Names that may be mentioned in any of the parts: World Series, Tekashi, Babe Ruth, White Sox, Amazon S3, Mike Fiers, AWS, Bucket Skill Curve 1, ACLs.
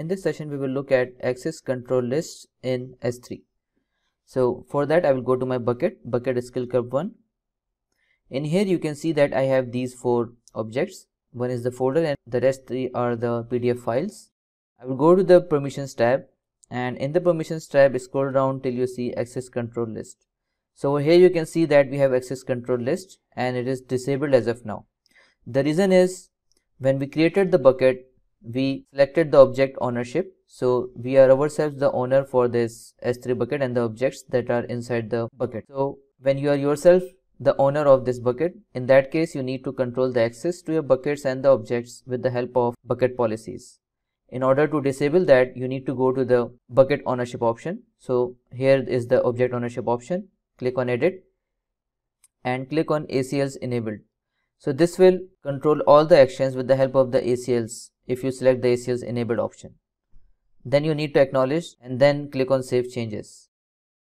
In this session, we will look at access control lists in S3. So for that, I will go to my bucket skill curve 1. In here, you can see that I have these four objects. One is the folder and the rest three are the PDF files. I will go to the permissions tab, and in the permissions tab, scroll down till you see access control list. So here you can see that we have access control list and it is disabled as of now. The reason is when we created the bucket, we selected the object ownership. So we are ourselves the owner for this S3 bucket and the objects that are inside the bucket. So when you are yourself the owner of this bucket, in that case, you need to control the access to your buckets and the objects with the help of bucket policies. In order to disable that, you need to go to the bucket ownership option. So here is the object ownership option. Click on edit and click on ACLs enabled. So this will control all the actions with the help of the ACLs if you select the ACLs enabled option. Then you need to acknowledge and then click on save changes.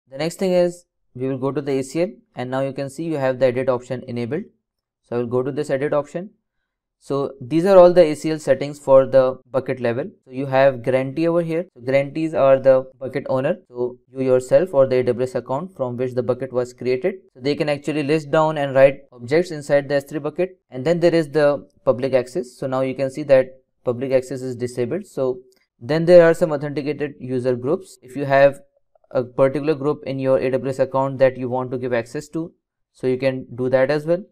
The next thing is we will go to the ACL, and now you can see you have the edit option enabled. So I will go to this edit option. So these are all the ACL settings for the bucket level. So you have grantee over here. So grantees are the bucket owner. So you yourself or the AWS account from which the bucket was created. So they can actually list down and write objects inside the S3 bucket. And then there is the public access. So now you can see that public access is disabled. So then there are some authenticated user groups. If you have a particular group in your AWS account that you want to give access to, so you can do that as well.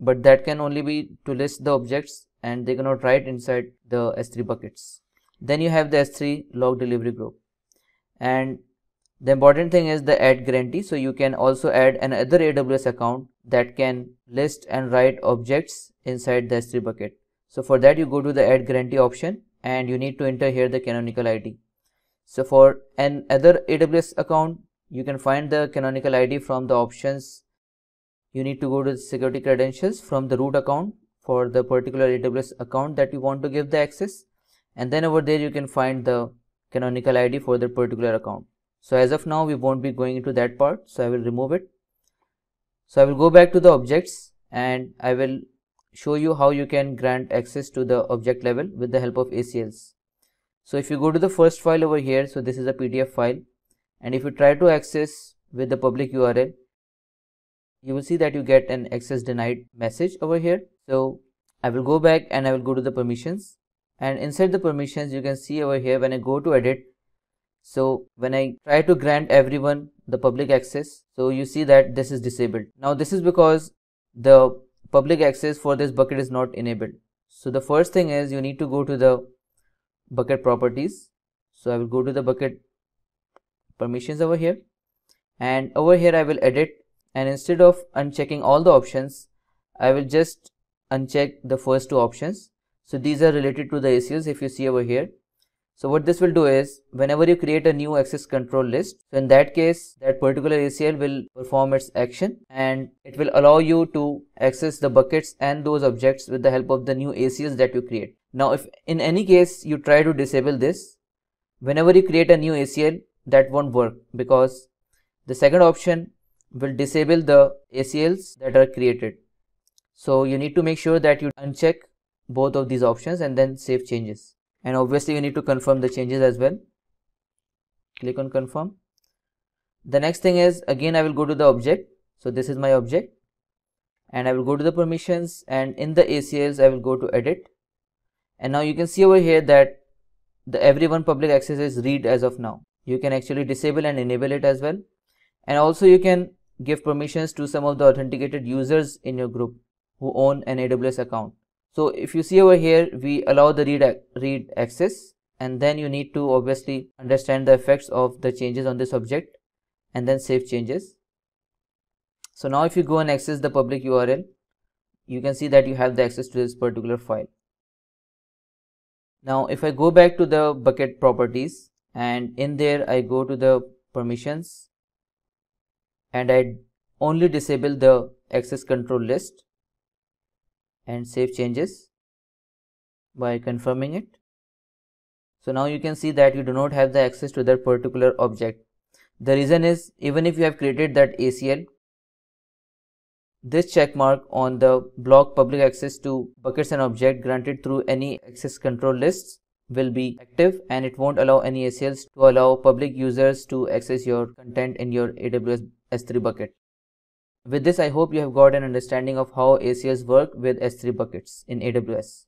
But that can only be to list the objects and they cannot write inside the S3 buckets. Then you have the S3 log delivery group. And the important thing is the add grantee. So you can also add another AWS account that can list and write objects inside the S3 bucket. So for that, you go to the add grantee option and you need to enter here the canonical ID. So for another AWS account, you can find the canonical ID from the options. You need to go to the security credentials from the root account for the particular AWS account that you want to give the access, and then over there you can find the canonical ID for the particular account. So as of now we won't be going into that part, so I will remove it. So I will go back to the objects and I will show you how you can grant access to the object level with the help of ACLs. So if you go to the first file over here, so this is a PDF file, and if you try to access with the public URL, you will see that you get an access denied message over here. So I will go back and I will go to the permissions, and inside the permissions you can see over here when I go to edit. So when I try to grant everyone the public access, so you see that this is disabled. Now this is because the public access for this bucket is not enabled. So the first thing is you need to go to the bucket properties. So I will go to the bucket permissions over here, and over here I will edit. And instead of unchecking all the options, I will just uncheck the first two options. So these are related to the ACLs if you see over here. So what this will do is whenever you create a new access control list, so in that case, that particular ACL will perform its action and it will allow you to access the buckets and those objects with the help of the new ACLs that you create. Now, if in any case you try to disable this, whenever you create a new ACL, that won't work because the second option will disable the ACLs that are created. So you need to make sure that you uncheck both of these options and then save changes. And obviously you need to confirm the changes as well. Click on confirm. The next thing is again I will go to the object. So this is my object, and I will go to the permissions, and in the ACLs I will go to edit. And now you can see over here that the everyone public access is read as of now. You can actually disable and enable it as well. And also you can give permissions to some of the authenticated users in your group who own an AWS account. So if you see over here, we allow the read access, and then you need to obviously understand the effects of the changes on this object and then save changes. So now if you go and access the public URL, you can see that you have the access to this particular file. Now if I go back to the bucket properties, and in there I go to the permissions, and I only disable the access control list and save changes by confirming it. So now you can see that you do not have the access to that particular object. The reason is even if you have created that ACL, this check mark on the block public access to buckets and object granted through any access control lists will be active, and it won't allow any ACLs to allow public users to access your content in your AWS S3 bucket. With this, I hope you have got an understanding of how ACLs work with S3 buckets in AWS.